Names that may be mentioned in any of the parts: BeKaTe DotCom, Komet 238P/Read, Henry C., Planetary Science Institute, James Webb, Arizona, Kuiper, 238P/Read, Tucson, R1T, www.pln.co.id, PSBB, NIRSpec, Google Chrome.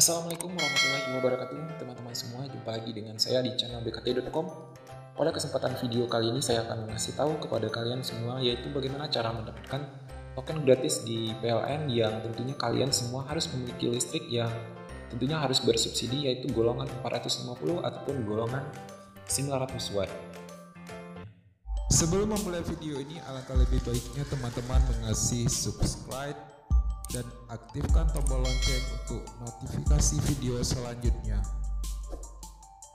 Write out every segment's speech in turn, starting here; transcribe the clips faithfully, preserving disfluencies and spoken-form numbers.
Assalamualaikum warahmatullahi wabarakatuh teman-teman semua, jumpa lagi dengan saya di channel b k t titik com. Pada kesempatan video kali ini saya akan mengasih tahu kepada kalian semua yaitu bagaimana cara mendapatkan token gratis di P L N yang tentunya kalian semua harus memiliki listrik yang tentunya harus bersubsidi yaitu golongan empat ratus lima puluh ataupun golongan sembilan ratus watt. Sebelum memulai video ini alangkah lebih baiknya teman-teman mengasih subscribe dan aktifkan tombol lonceng untuk notifikasi video selanjutnya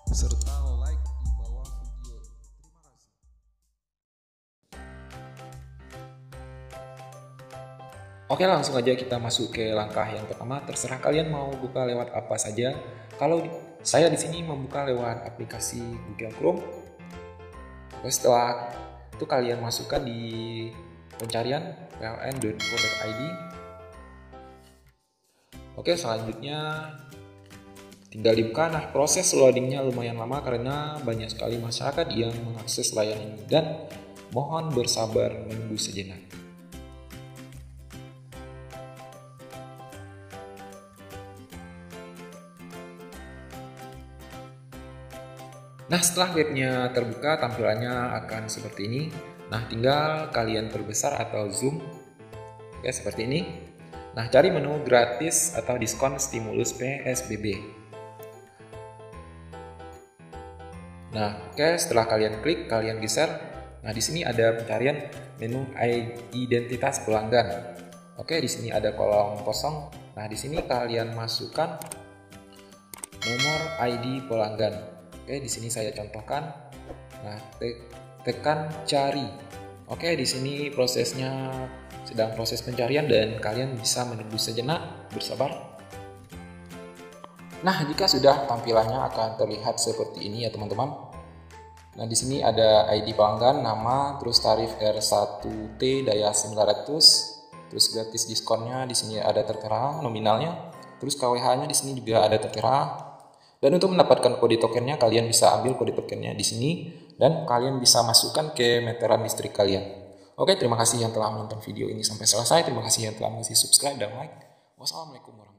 serta like di bawah video. Terima kasih. Oke, langsung aja kita masuk ke langkah yang pertama. Terserah kalian mau buka lewat apa saja. Kalau saya di sini membuka lewat aplikasi Google Chrome. Terus setelah itu kalian masukkan di pencarian p l n dot co dot i d. Oke, selanjutnya tinggal dibuka. Nah, proses loadingnya lumayan lama karena banyak sekali masyarakat yang mengakses layanan ini dan mohon bersabar menunggu sejenak. Nah, setelah webnya terbuka tampilannya akan seperti ini. Nah, tinggal kalian perbesar atau zoom. Oke, seperti ini. Nah, cari menu gratis atau diskon stimulus P S B B. Nah, oke, setelah kalian klik, kalian geser. Nah, di sini ada pencarian menu identitas pelanggan. Oke, di sini ada kolom kosong. Nah, di sini kalian masukkan nomor I D pelanggan. Oke, di sini saya contohkan. Nah, te tekan cari. Oke, di sini prosesnya sedang proses pencarian dan kalian bisa menunggu sejenak, bersabar. Nah, jika sudah tampilannya akan terlihat seperti ini ya teman-teman. Nah, di sini ada I D pelanggan, nama, terus tarif R satu T daya sembilan ratus, terus gratis diskonnya di sini ada tertera nominalnya, terus K W H-nya di sini juga ada tertera. Dan untuk mendapatkan kode tokennya kalian bisa ambil kode tokennya di sini dan kalian bisa masukkan ke meteran listrik kalian. Oke, terima kasih yang telah menonton video ini sampai selesai. Terima kasih yang telah mengisi subscribe dan like. Wassalamualaikum warahmatullahi wabarakatuh.